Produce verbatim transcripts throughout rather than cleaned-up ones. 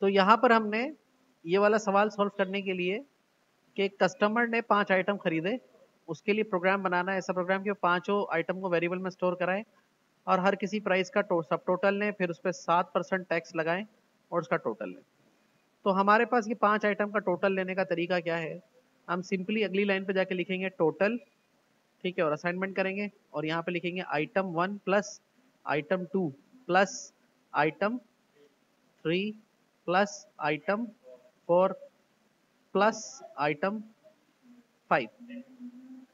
तो यहाँ पर हमने ये वाला सवाल सॉल्व करने के लिए कि कस्टमर ने पांच आइटम खरीदे, उसके लिए प्रोग्राम बनाना है, ऐसा प्रोग्राम कि पांचों आइटम को वेरिएबल में स्टोर कराएं और हर किसी प्राइस का सब टोटल लें, फिर उस पर सात परसेंट टैक्स लगाएं और उसका टोटल लें। तो हमारे पास ये पांच आइटम का टोटल लेने का तरीका क्या है, हम सिंपली अगली लाइन पे जाके लिखेंगे टोटल, ठीक है, और असाइनमेंट करेंगे और यहाँ पे लिखेंगे item one plus item two plus item three plus item four plus item five,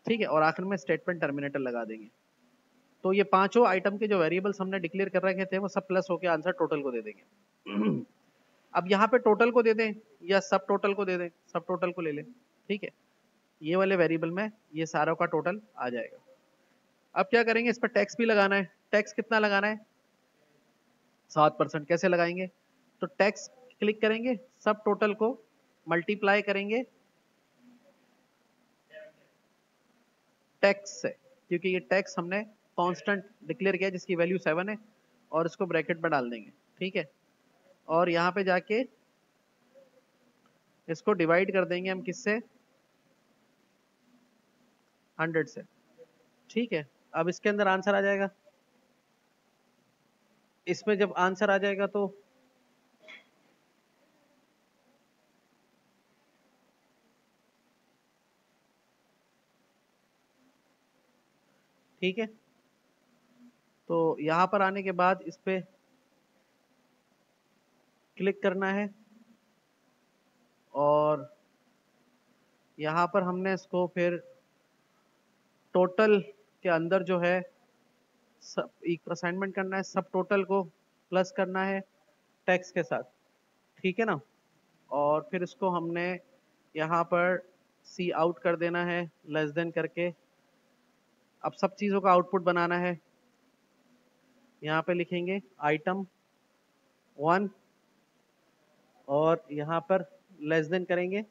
ठीक है, और आखिर में स्टेटमेंट टर्मिनेटर लगा देंगे। तो ये पांचों आइटम के जो वेरिएबल्स हमने डिक्लेयर कर रखे थे वो सब प्लस होकर आंसर टोटल को दे देंगे। अब यहाँ पे टोटल को दे दें या सब टोटल को दे दें, सब टोटल को ले लें, ठीक है, ये वाले वेरिएबल में ये सारों का टोटल आ जाएगा। अब क्या करेंगे, इस पर टैक्स भी लगाना है। टैक्स कितना लगाना है, सात परसेंट। कैसे लगाएंगे, तो टैक्स क्लिक करेंगे, सब टोटल को मल्टीप्लाई करेंगे टैक्स से, क्योंकि ये टैक्स हमने कांस्टेंट डिक्लेयर किया जिसकी वैल्यू सेवन है, और इसको ब्रैकेट में डाल देंगे, ठीक है, और यहाँ पे जाके इसको डिवाइड कर देंगे हम किससे, हंड्रेड से, ठीक है। अब इसके अंदर आंसर आ जाएगा, इसमें जब आंसर आ जाएगा तो ठीक है, तो यहाँ पर आने के बाद इस पे क्लिक करना है और यहाँ पर हमने इसको फिर टोटल के अंदर जो है सब एक असाइनमेंट करना है, सब टोटल को प्लस करना है टैक्स के साथ, ठीक है ना, और फिर इसको हमने यहाँ पर सी आउट कर देना है लेस देन करके। अब सब चीज़ों का आउटपुट बनाना है, यहाँ पे लिखेंगे आइटम वन और यहाँ पर लेस देन करेंगे